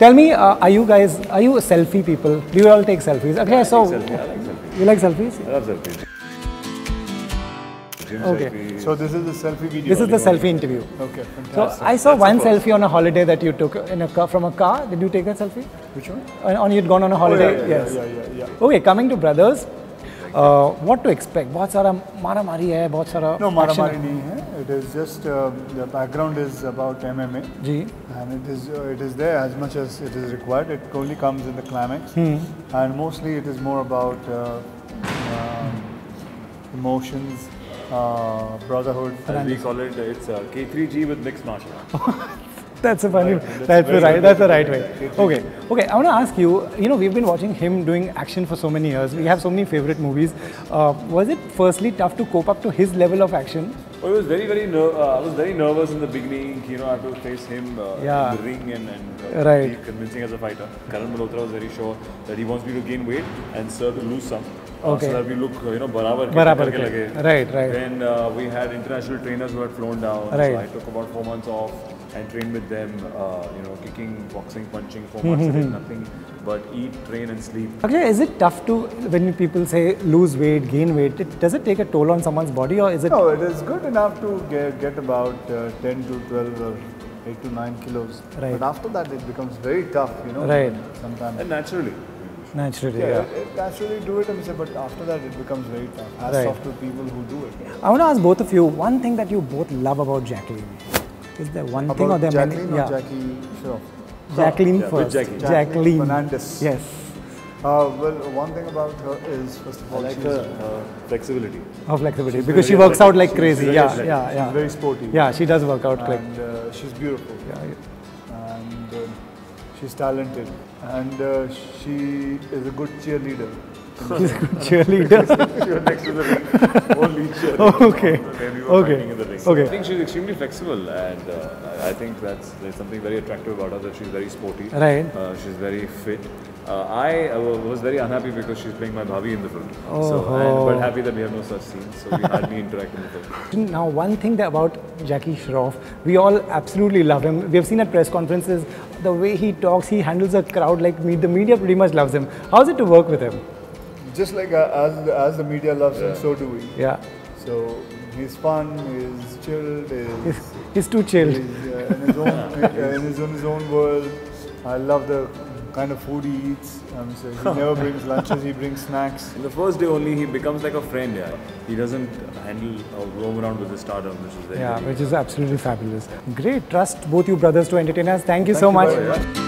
Tell me, are you selfie people? Do you all take selfies? Okay, yeah, so I like selfies. You like selfies? I love selfies. Okay. So this is the selfie video. This is the selfie interview. Okay, fantastic. So I saw one selfie on a holiday that you took in a car, from a car. Did you take that selfie? Which one? On you'd gone on a holiday. Yes. Yeah. Okay, coming to Brothers. What to expect? बहुत सारा मारा मारी है, बहुत सारा. No, मारा मारी नहीं है. It is just the background is about MMA. Ji. And it is there as much as it is required. It only comes in the climax. And mostly it is more about emotions. Brotherhood. And we call it, it's K3G with mixed martial arts. That's a funny, that's the right way. Okay, I want to ask you, we've been watching him doing action for so many years. We have so many favorite movies. Was it firstly tough to cope up to his level of action? Well, it was I was very nervous in the beginning, I had to face him in the ring and be convincing as a fighter. Karan Malhotra was very sure that he wants me to gain weight and Sir to lose some. Okay. So that we look, barabar ke. Right. Then we had international trainers who had flown down. Right. So I took about 4 months off and trained with them, kicking, boxing, punching, 4 months and did nothing but eat, train and sleep. Actually, is it tough to, when people say lose weight, gain weight, does it take a toll on someone's body or is it? No, it is good enough to get about 10 to 12 or 8 to 9 kilos. Right. But after that it becomes very tough, Right. Sometimes. And naturally. Naturally do it, but after that it becomes very tough. As soft to people who do it. I want to ask both of you, one thing that you both love about Jacqueline. Is there one about thing or there many? Jacqueline or Jackie Shroff? Jacqueline first. Jacqueline Fernandez. Yes. Well, one thing about her is, first of all, like her flexibility. Her flexibility, because she works out like crazy. Yeah. She's very sporty. Yeah, she does work out. And she's beautiful. Yeah. And she's talented. And she is a good cheerleader. She's a good cheerleader. She was next to the ring. Only cheerleader. Okay. I think she's extremely flexible, and I think there's something very attractive about her, that she's very sporty. Right. She's very fit. I was very unhappy because she's playing my bhabi in the film. Oh. But happy that we have no such scenes, so we hardly interact in the film. Now, one thing about Jackie Shroff, we all absolutely love him. We have seen at press conferences, the way he talks, he handles a crowd like me. The media pretty much loves him. How's it to work with him? Just like as the media loves him, so do we. Yeah. So he's fun, he's chilled, he's too chilled. He's in his own world. I love the kind of food he eats. So he never brings lunches, he brings snacks. The first day only he becomes like a friend. Yeah. He doesn't handle or roam around with the stardom, which is absolutely fabulous. Great. Trust both you brothers to entertain us. Thank you so much.